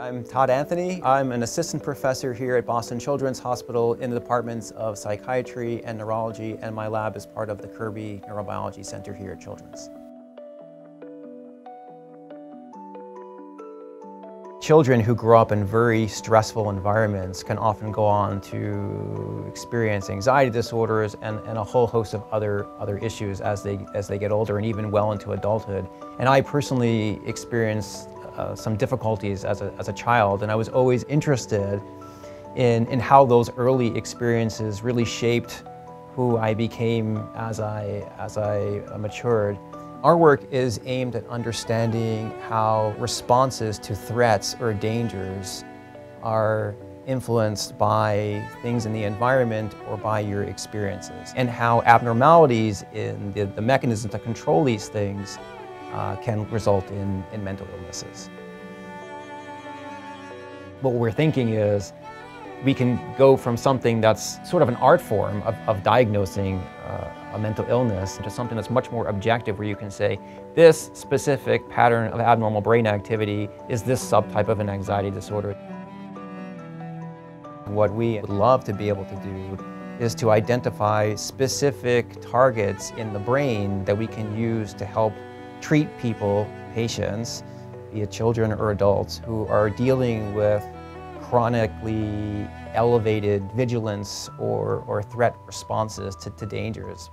I'm Todd Anthony. I'm an assistant professor here at Boston Children's Hospital in the departments of psychiatry and neurology, and my lab is part of the Kirby Neurobiology Center here at Children's. Children who grow up in very stressful environments can often go on to experience anxiety disorders and a whole host of other issues as they get older and even well into adulthood. And I personally experienced some difficulties as a child, and I was always interested in how those early experiences really shaped who I became as I matured. Our work is aimed at understanding how responses to threats or dangers are influenced by things in the environment or by your experiences, and how abnormalities in the mechanisms that control these things can result in mental illnesses. What we're thinking is we can go from something that's sort of an art form of diagnosing a mental illness to something that's much more objective, where you can say this specific pattern of abnormal brain activity is this subtype of an anxiety disorder. What we would love to be able to do is to identify specific targets in the brain that we can use to help treat people, patients, be it children or adults, who are dealing with chronically elevated vigilance or threat responses to dangers.